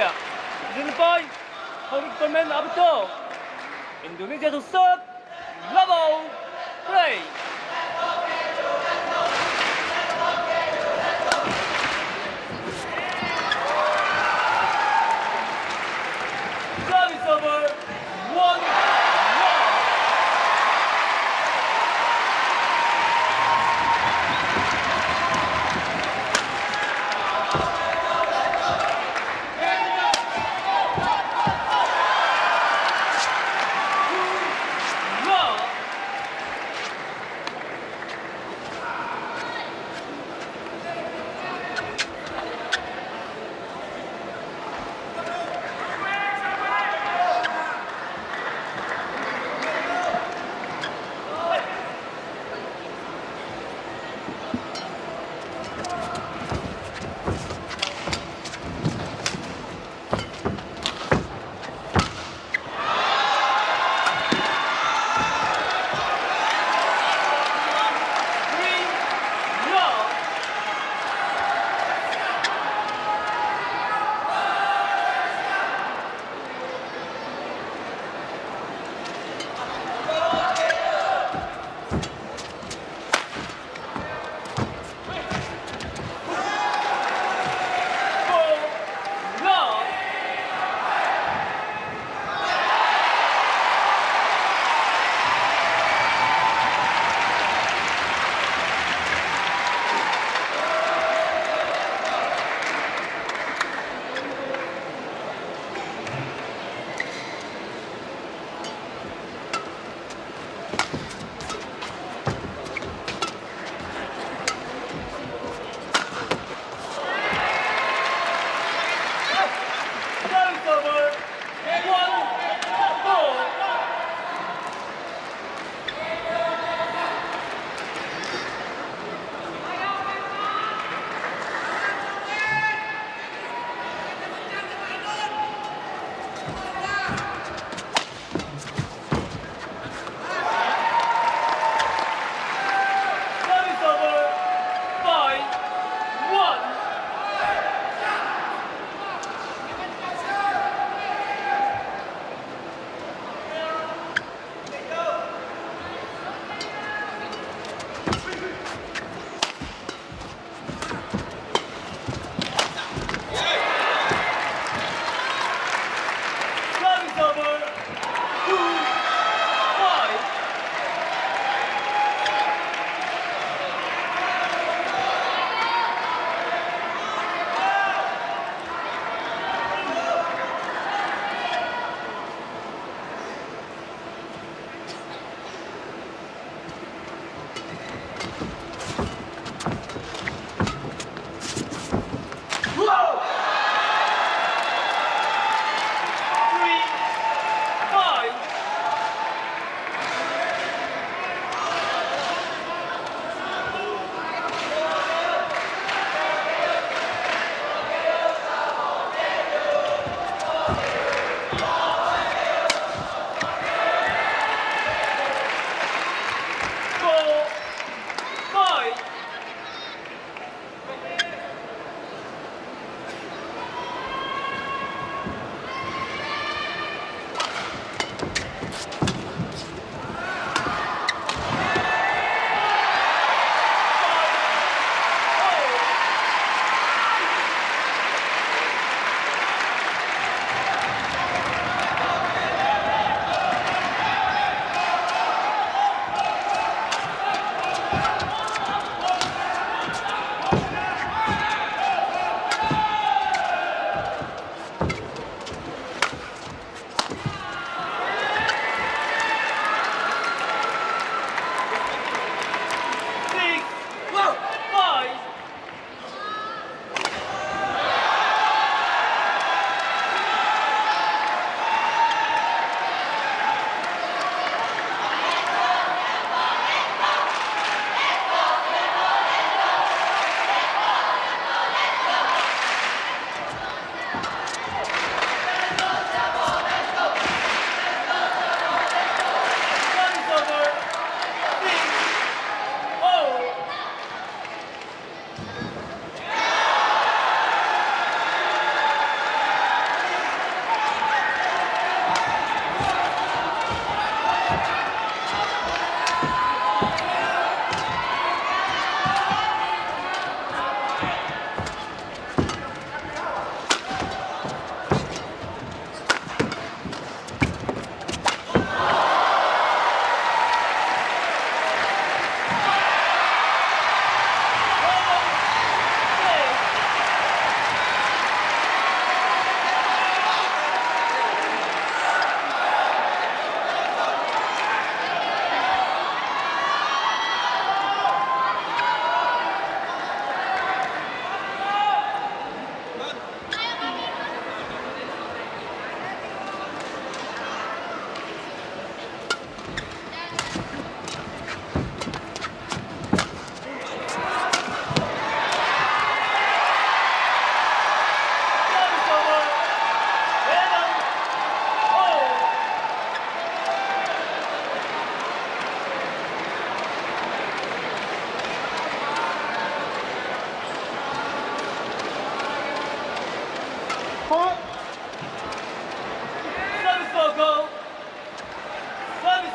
인도네시아, 일본, 한국도면부터 인도네시아 속속 러브 플레이. 서비스 오버 1.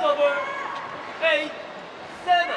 over 8, 7.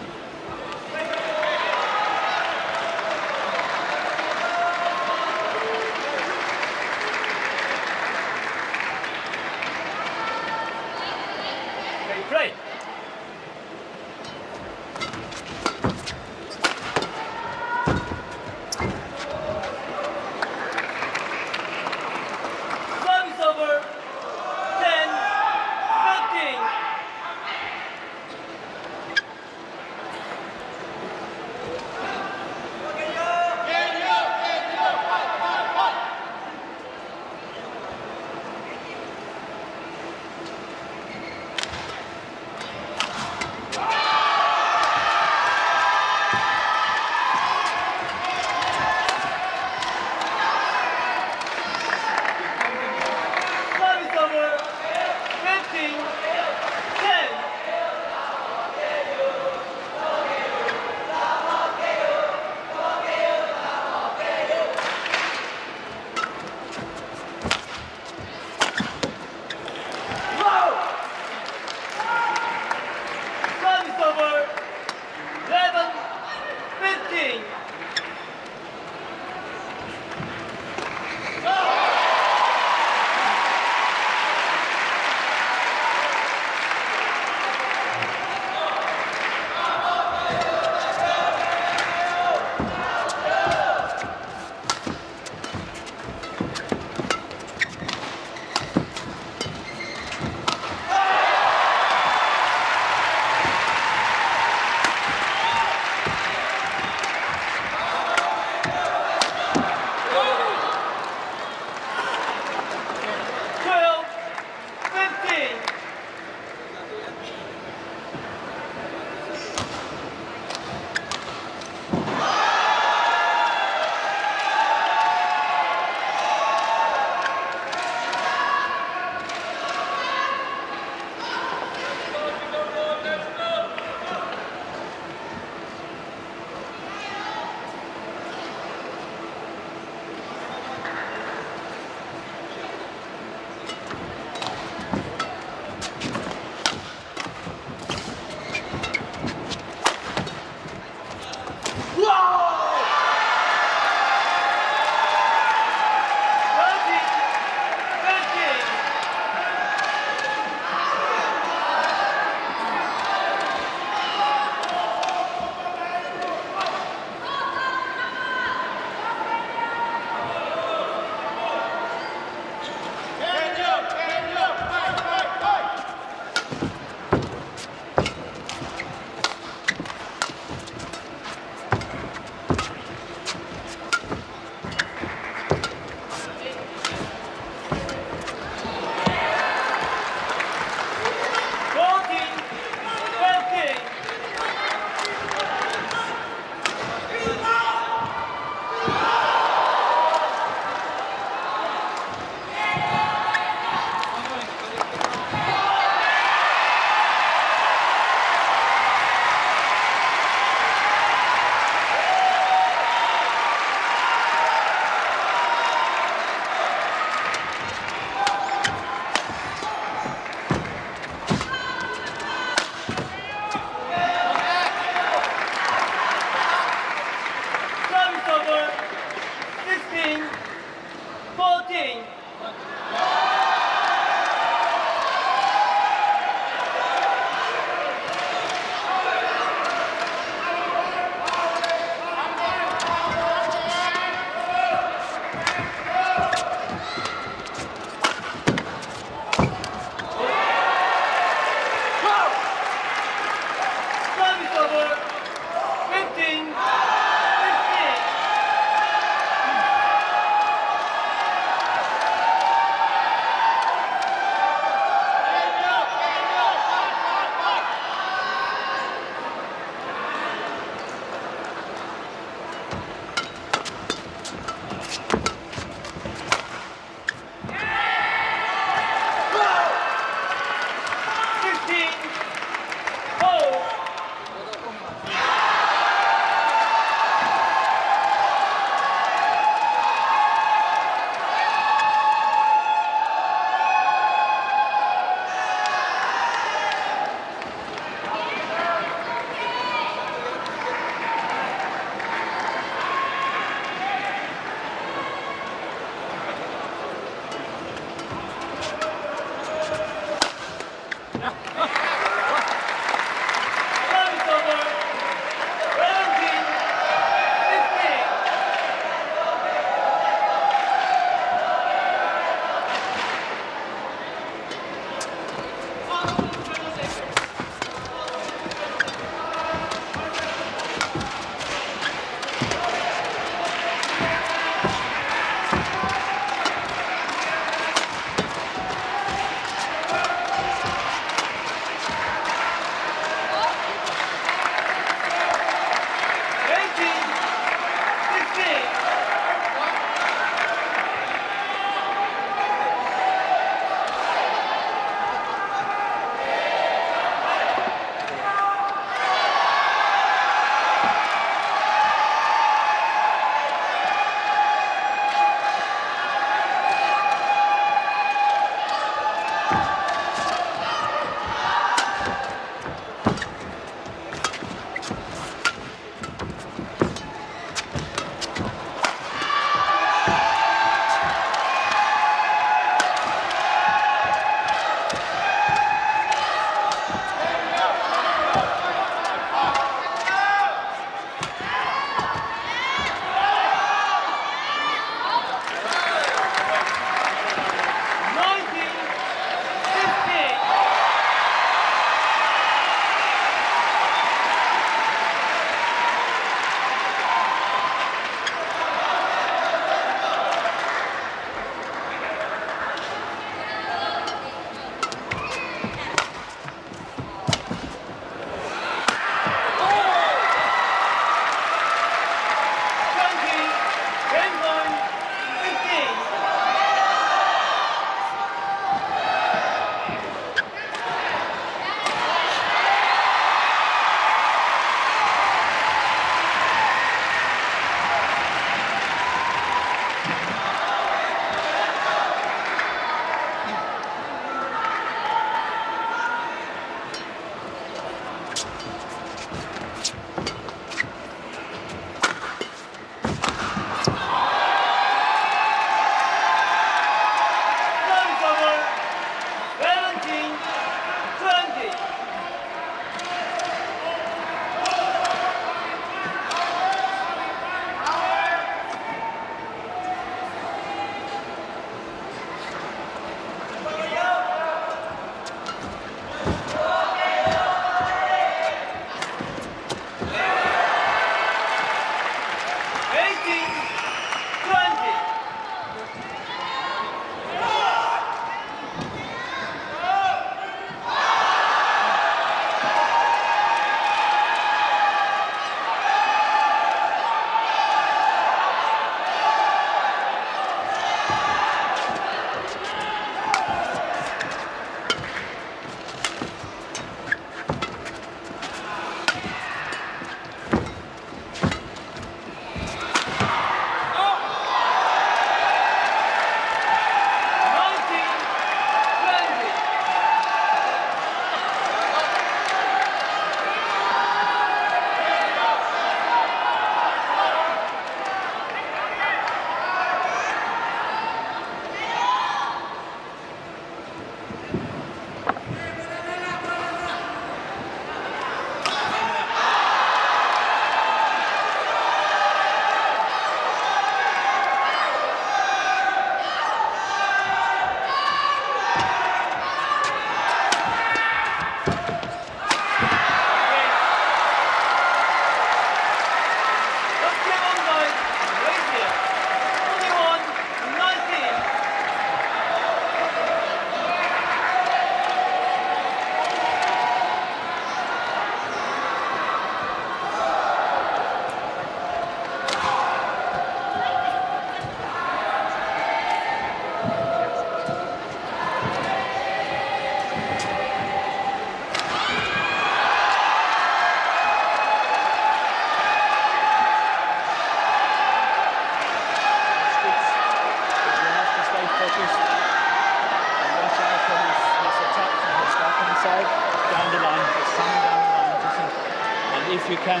if you can,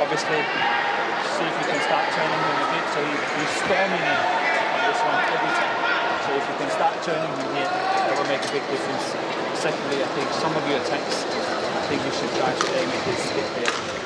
obviously, see if you can start turning them a bit. So you're storming it on this one every time. So if you can start turning them here, that will make a big difference. Secondly, I think some of your attacks, I think you should try to aim at this bit here.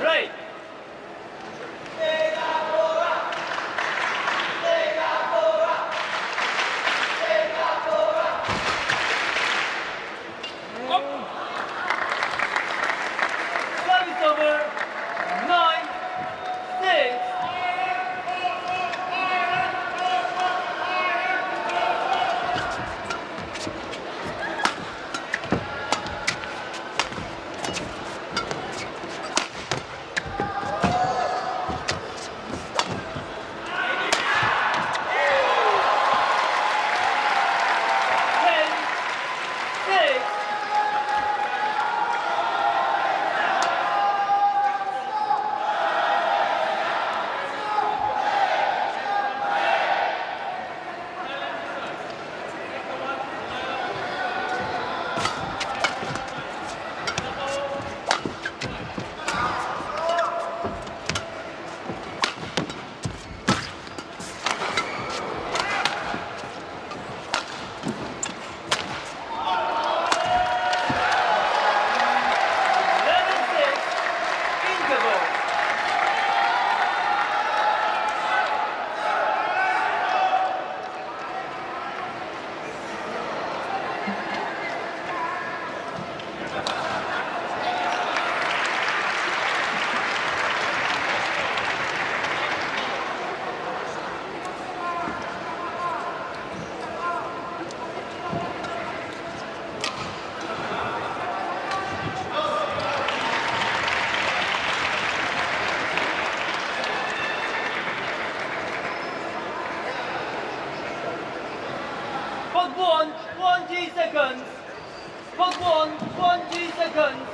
Right. Seconds. But 1G seconds.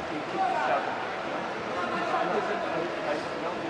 1957.